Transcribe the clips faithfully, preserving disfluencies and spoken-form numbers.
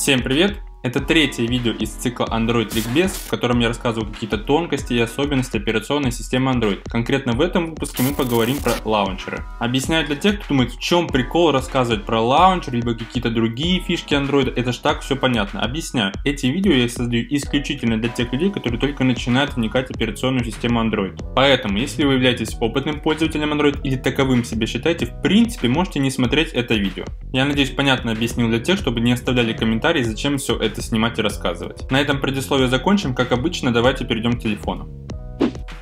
Всем привет! Это третье видео из цикла Android ЛИКБЕЗ, в котором я рассказываю какие-то тонкости и особенности операционной системы Android. Конкретно в этом выпуске мы поговорим про лаунчеры. Объясняю для тех, кто думает, в чем прикол рассказывать про лаунчер, либо какие-то другие фишки Android, это ж так все понятно. Объясняю, эти видео я создаю исключительно для тех людей, которые только начинают вникать в операционную систему Android. Поэтому, если вы являетесь опытным пользователем Android или таковым себя считаете, в принципе можете не смотреть это видео. Я надеюсь, понятно объяснил для тех, чтобы не оставляли комментарии, зачем все это снимать и рассказывать. На этом предисловие закончим, как обычно, давайте перейдем к телефону.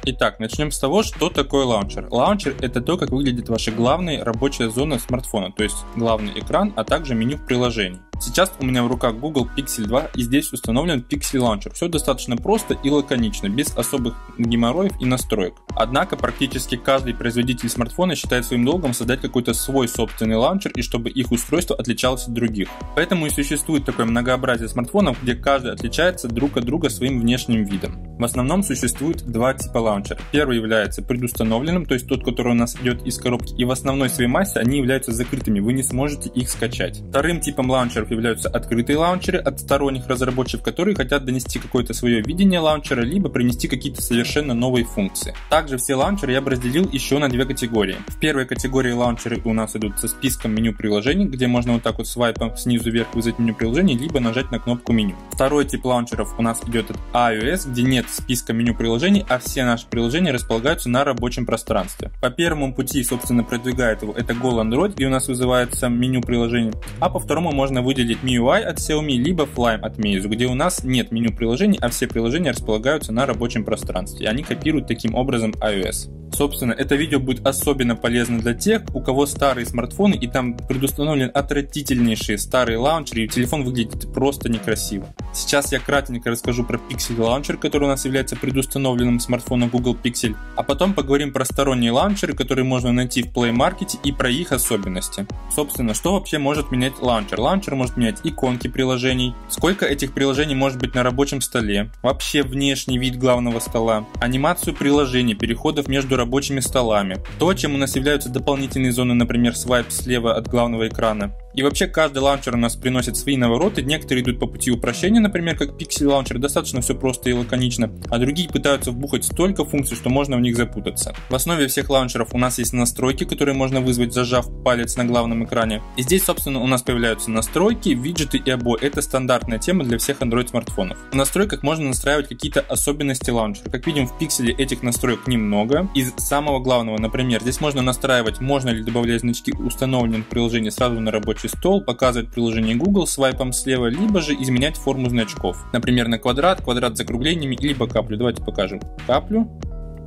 Итак, начнем с того, что такое лаунчер. Лаунчер – это то, как выглядит ваша главная рабочая зона смартфона, то есть главный экран, а также меню приложений. Сейчас у меня в руках Google Pixel два, и здесь установлен Pixel Launcher. Все достаточно просто и лаконично, без особых геморроев и настроек. Однако практически каждый производитель смартфона считает своим долгом создать какой-то свой собственный лаунчер и чтобы их устройство отличалось от других. Поэтому и существует такое многообразие смартфонов, где каждый отличается друг от друга своим внешним видом. В основном существует два типа лаунчера. Первый является предустановленным, то есть тот, который у нас идет из коробки, и в основной своей массе они являются закрытыми, вы не сможете их скачать. Вторым типом лаунчеров являются открытые лаунчеры от сторонних разработчиков, которые хотят донести какое-то свое видение лаунчера, либо принести какие-то совершенно новые функции. Также все лаунчеры я бы разделил еще на две категории. В первой категории лаунчеры у нас идут со списком меню приложений, где можно вот так вот свайпом снизу вверх вызвать меню приложений, либо нажать на кнопку меню. Второй тип лаунчеров у нас идет от iOS, где нет списка меню приложений, а все наши приложения располагаются на рабочем пространстве. По первому пути, собственно, продвигает его это Go Android, и у нас вызывается меню приложений, а по второму можно выделить эм ай ю ай от Xiaomi, либо Flyme от Meizu, где у нас нет меню приложений, а все приложения располагаются на рабочем пространстве, и они копируют таким образом iOS. Собственно, это видео будет особенно полезно для тех, у кого старые смартфоны и там предустановлены отвратительнейшие старые лаунчеры, и телефон выглядит просто некрасиво. Сейчас я кратенько расскажу про Pixel Launcher, который у нас является предустановленным смартфоном Google Pixel, а потом поговорим про сторонние лаунчеры, которые можно найти в Play Market, и про их особенности. Собственно, что вообще может менять лаунчер? Лаунчер может менять иконки приложений, сколько этих приложений может быть на рабочем столе, вообще внешний вид главного стола, анимацию приложений, переходов между рабочими столами, то, чем у нас являются дополнительные зоны, например, свайп слева от главного экрана. И вообще каждый лаунчер у нас приносит свои навороты, некоторые идут по пути упрощения, например, как Pixel Launcher, достаточно все просто и лаконично, а другие пытаются вбухать столько функций, что можно в них запутаться. В основе всех лаунчеров у нас есть настройки, которые можно вызвать, зажав палец на главном экране. И здесь, собственно, у нас появляются настройки, виджеты и обои. Это стандартная тема для всех Android смартфонов. В настройках можно настраивать какие-то особенности лаунчера. Как видим, в Pixel этих настроек немного. Из самого главного, например, здесь можно настраивать, можно ли добавлять значки установленных приложений сразу на рабочий стол, показывать приложение Google свайпом слева, либо же изменять форму значков. Например, на квадрат, квадрат с закруглениями, либо каплю. Давайте покажем каплю.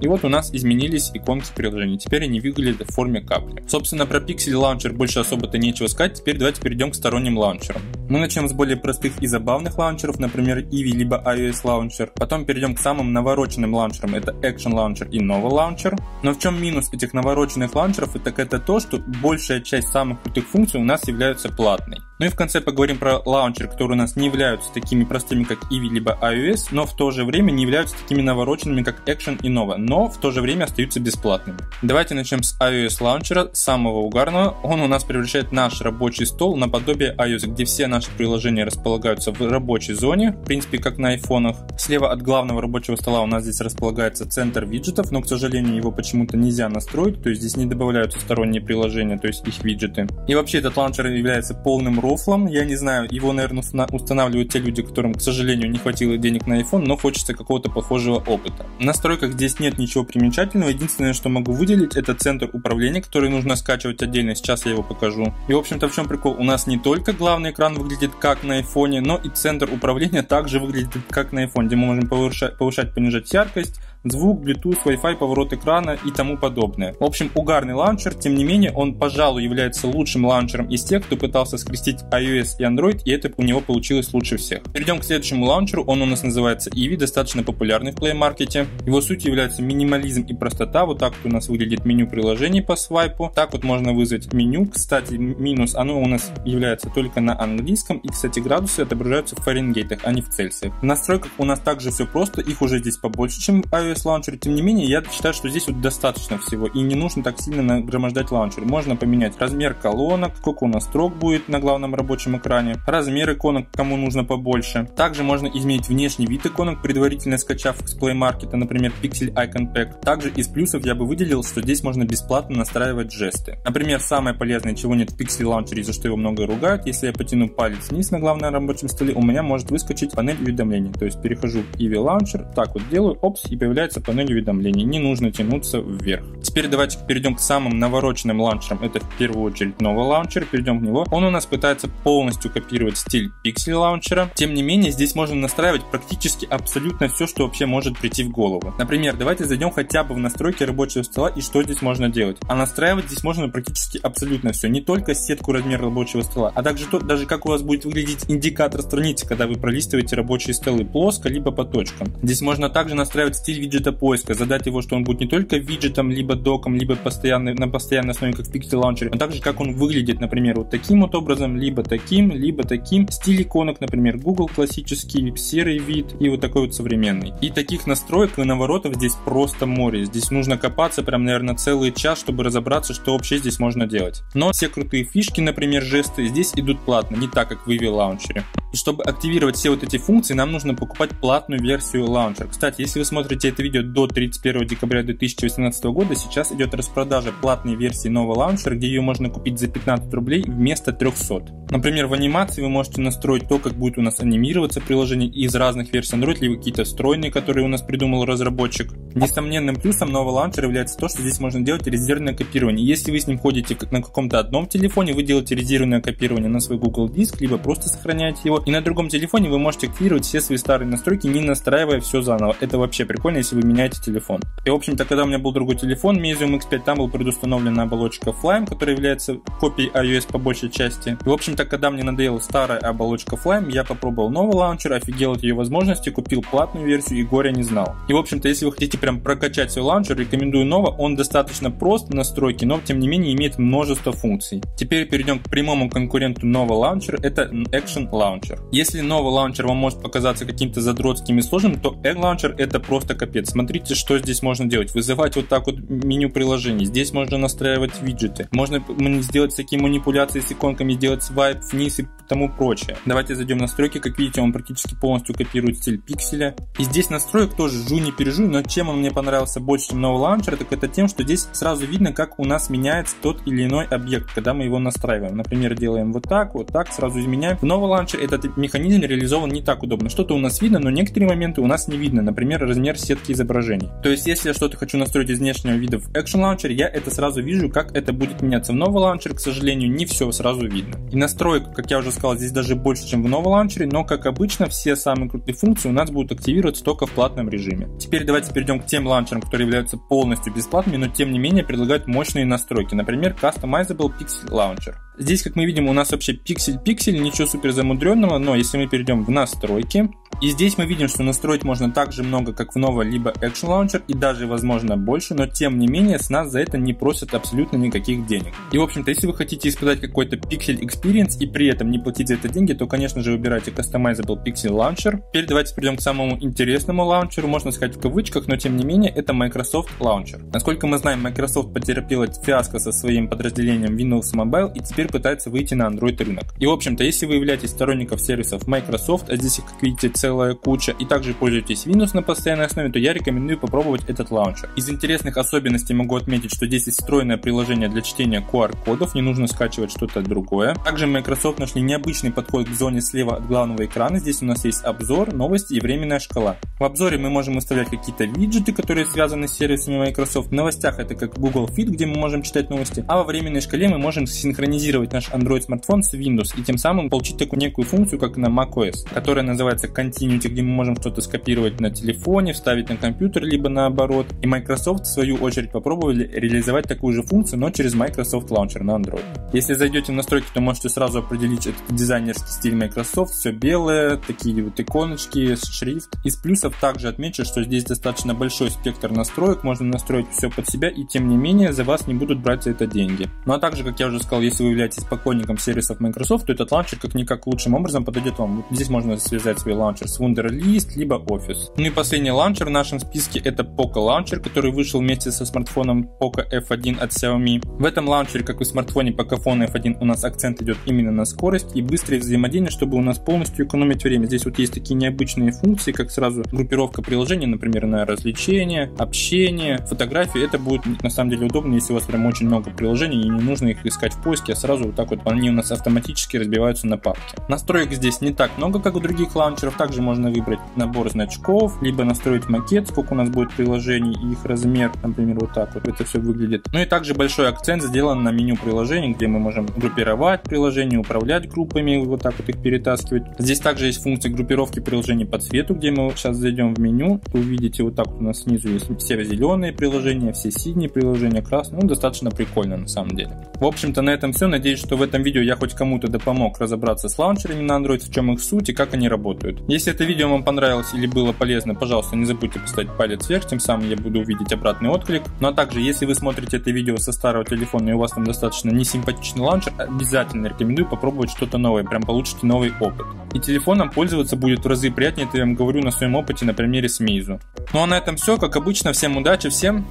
И вот у нас изменились иконки приложений, теперь они выглядят в форме капли. Собственно, про Pixel Launcher больше особо-то нечего сказать, теперь давайте перейдем к сторонним лаунчерам. Мы начнем с более простых и забавных лаунчеров, например, Evie либо iOS Launcher, потом перейдем к самым навороченным лаунчерам, это Action Launcher и Nova Launcher. Но в чем минус этих навороченных лаунчеров, так это то, что большая часть самых крутых функций у нас являются платной. Ну и в конце поговорим про лаунчеры, которые у нас не являются такими простыми, как Evie либо iOS, но в то же время не являются такими навороченными, как Action и Nova, но в то же время остаются бесплатными. Давайте начнем с iOS лаунчера, самого угарного. Он у нас превращает наш рабочий стол наподобие iOS, где все наши приложения располагаются в рабочей зоне, в принципе, как на айфонах. Слева от главного рабочего стола у нас здесь располагается центр виджетов, но, к сожалению, его почему-то нельзя настроить, то есть здесь не добавляются сторонние приложения, то есть их виджеты. И вообще этот лаунчер является полным роботом. Я не знаю, его, наверное, устанавливают те люди, которым, к сожалению, не хватило денег на iPhone, но хочется какого-то похожего опыта. В настройках здесь нет ничего примечательного, единственное, что могу выделить, это центр управления, который нужно скачивать отдельно, сейчас я его покажу. И, в общем-то, в чем прикол, у нас не только главный экран выглядит как на iPhone, но и центр управления также выглядит как на iPhone, где мы можем повышать, повышать, понижать яркость, звук, Bluetooth, Wi-Fi, поворот экрана и тому подобное. В общем, угарный лаунчер, тем не менее, он, пожалуй, является лучшим лаунчером из тех, кто пытался скрестить iOS и Android, и это у него получилось лучше всех. Перейдем к следующему лаунчеру, он у нас называется Evie, достаточно популярный в Play Market. Его суть является минимализм и простота, вот так вот у нас выглядит меню приложений по свайпу, так вот можно вызвать меню, кстати, минус, оно у нас является только на английском, и, кстати, градусы отображаются в Фаренгейтах, а не в Цельсиях. В настройках у нас также все просто, их уже здесь побольше, чем iOS, iOS Launcher. Тем не менее, я считаю, что здесь вот достаточно всего и не нужно так сильно нагромождать лаунчер. Можно поменять размер колонок, сколько у нас строк будет на главном рабочем экране, размер иконок, кому нужно побольше. Также можно изменить внешний вид иконок, предварительно скачав с Play Market, например, Pixel Icon Pack. Также из плюсов я бы выделил, что здесь можно бесплатно настраивать жесты. Например, самое полезное, чего нет в Pixel Launcher и за что его много ругают, если я потяну палец вниз на главном рабочем столе, у меня может выскочить панель уведомлений. То есть перехожу в Evie Launcher, так вот делаю, опс, и появляется панель уведомлений. Не нужно тянуться вверх. Теперь давайте перейдем к самым навороченным лаунчерам. Это в первую очередь Nova Launcher. Перейдем к него. Он у нас пытается полностью копировать стиль Pixel Launcher. Тем не менее, здесь можно настраивать практически абсолютно все, что вообще может прийти в голову. Например, давайте зайдем хотя бы в настройки рабочего стола и что здесь можно делать. А настраивать здесь можно практически абсолютно все. Не только сетку, размер рабочего стола, а также то, даже как у вас будет выглядеть индикатор страницы, когда вы пролистываете рабочие столы плоско, либо по точкам. Здесь можно также настраивать стиль виджета поиска, задать его, что он будет не только виджетом, либо доком, либо постоянный, на постоянной основе, как в Pixel Launcher, но также как он выглядит, например, вот таким вот образом, либо таким, либо таким. Стиль иконок, например, Google классический, серый вид и вот такой вот современный. И таких настроек и наворотов здесь просто море. Здесь нужно копаться прям, наверное, целый час, чтобы разобраться, что вообще здесь можно делать. Но все крутые фишки, например, жесты, здесь идут платно, не так, как в Evie Launcher. И чтобы активировать все вот эти функции, нам нужно покупать платную версию Launcher. Кстати, если вы смотрите это видео до тридцать первого декабря две тысячи восемнадцатого года, сейчас идет распродажа платной версии Nova Launcher, где ее можно купить за пятнадцать рублей вместо трехсот. Например, в анимации вы можете настроить то, как будет у нас анимироваться приложение из разных версий Android, либо какие-то встроенные, которые у нас придумал разработчик. Несомненным плюсом Nova Launcher является то, что здесь можно делать резервное копирование. Если вы с ним ходите на каком-то одном телефоне, вы делаете резервное копирование на свой Google диск, либо просто сохраняете его. И на другом телефоне вы можете активировать все свои старые настройки, не настраивая все заново. Это вообще прикольно, если вы меняете телефон. И в общем-то, когда у меня был другой телефон, Meizu икс пять, там была предустановлена оболочка Flyme, которая является копией iOS по большей части. И в общем-то, когда мне надоела старая оболочка Flyme, я попробовал Nova Launcher, офигел от ее возможности, купил платную версию и горя не знал. И в общем-то, если вы хотите прям прокачать свой лаунчер, рекомендую Nova. Он достаточно прост в настройке, но тем не менее имеет множество функций. Теперь перейдем к прямому конкуренту Nova Launcher, это Action Launcher. Если Nova Launcher вам может показаться каким-то задротским и сложным, то Action Launcher это просто капец. Смотрите, что здесь можно делать. Вызывать вот так вот меню приложений. Здесь можно настраивать виджеты. Можно сделать всякие манипуляции с иконками, сделать свайп вниз и тому прочее. Давайте зайдем в настройки. Как видите, он практически полностью копирует стиль пикселя. И здесь настроек тоже жу не пережу, но чем он мне понравился больше, чем Nova Launcher, так это тем, что здесь сразу видно, как у нас меняется тот или иной объект, когда мы его настраиваем. Например, делаем вот так, вот так, сразу изменяем. В Nova Launcher этот механизм реализован не так удобно. Что-то у нас видно, но некоторые моменты у нас не видно. Например, размер сетки изображений. То есть, если я что-то хочу настроить из внешнего вида в Action Launcher, я это сразу вижу, как это будет меняться. В Nova Launcher, к сожалению, не все сразу видно. И настроек, как я уже сказал, здесь даже больше, чем в Nova Launcher, но, как обычно, все самые крутые функции у нас будут активироваться только в платном режиме. Теперь давайте перейдем к тем лаунчерам, которые являются полностью бесплатными, но, тем не менее, предлагают мощные настройки. Например, Customizable Pixel Launcher. Здесь, как мы видим, у нас вообще пиксель-пиксель, ничего супер замудренного, но если мы перейдем в настройки, и здесь мы видим, что настроить можно так же много, как в Nova либо Action Launcher, и даже, возможно, больше, но тем не менее с нас за это не просят абсолютно никаких денег. И, в общем-то, если вы хотите испытать какой-то пиксель experience и при этом не платить за это деньги, то, конечно же, выбирайте Customizable Pixel Launcher. Теперь давайте перейдем к самому интересному лаунчеру, можно сказать в кавычках, но тем не менее это Microsoft Launcher. Насколько мы знаем, Microsoft потерпела фиаско со своим подразделением Windows Mobile и теперь пытается выйти на Android рынок. И в общем-то, если вы являетесь сторонником сервисов Microsoft, а здесь их, как видите, целая куча, и также пользуетесь Windows на постоянной основе, то я рекомендую попробовать этот лаунчер. Из интересных особенностей могу отметить, что здесь есть встроенное приложение для чтения ку ар-кодов, не нужно скачивать что-то другое. Также Microsoft нашли необычный подход к зоне слева от главного экрана, здесь у нас есть обзор, новости и временная шкала. В обзоре мы можем выставлять какие-то виджеты, которые связаны с сервисами Microsoft, в новостях это как Google Feed, где мы можем читать новости, а во временной шкале мы можем синхронизировать наш Android смартфон с Windows и тем самым получить такую некую функцию, как на macOS, которая называется Continuity, где мы можем что-то скопировать на телефоне, вставить на компьютер, либо наоборот. И Microsoft в свою очередь попробовали реализовать такую же функцию, но через Microsoft Launcher на Android. Если зайдете в настройки, то можете сразу определить этот дизайнерский стиль Microsoft, все белое, такие вот иконочки, шрифт. Из плюсов также отмечу, что здесь достаточно большой спектр настроек, можно настроить все под себя и тем не менее за вас не будут брать за это деньги. Ну а также, как я уже сказал, если вы являетесь поклонником сервисов Microsoft, то этот лаунчер как-никак лучшим образом подойдет вам. Здесь можно связать свой лаунчер с Wunderlist, либо Office. Ну и последний лаунчер в нашем списке — это POCO Launcher, который вышел вместе со смартфоном поко эф один от Xiaomi. В этом лаунчере, как и в смартфоне поко эф один, у нас акцент идет именно на скорость и быстрое взаимодействие, чтобы у нас полностью экономить время. Здесь вот есть такие необычные функции, как сразу группировка приложений, например, на развлечения, общение, фотографии. Это будет на самом деле удобно, если у вас прям очень много приложений и не нужно их искать в поиске, а сразу вот так вот они у нас автоматически разбиваются на папки. Настроек здесь не так много, как у других лаунчеров. Также можно выбрать набор значков, либо настроить макет, сколько у нас будет приложений и их размер, например, вот так вот это все выглядит. Ну и также большой акцент сделан на меню приложений, где мы можем группировать приложения, управлять группами, вот так вот их перетаскивать. Здесь также есть функция группировки приложений по цвету, где мы сейчас зайдем в меню, то увидите вот так вот у нас снизу есть все зеленые приложения, все синие приложения, красные. Ну, достаточно прикольно на самом деле. В общем-то, на этом все. Надеюсь, что в этом видео я хоть кому-то да помог разобраться с лаунчерами на Android, в чем их суть и как они работают. Если это видео вам понравилось или было полезно, пожалуйста, не забудьте поставить палец вверх, тем самым я буду увидеть обратный отклик. Ну а также, если вы смотрите это видео со старого телефона и у вас там достаточно несимпатичный лаунчер, обязательно рекомендую попробовать что-то новое, прям получите новый опыт. И телефоном пользоваться будет в разы приятнее, это я вам говорю на своем опыте на примере с Meizu. Ну а на этом все, как обычно, всем удачи, всем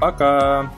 пока!